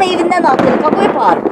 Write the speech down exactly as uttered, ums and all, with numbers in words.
Evinden atladı, kapıyı bağırdı.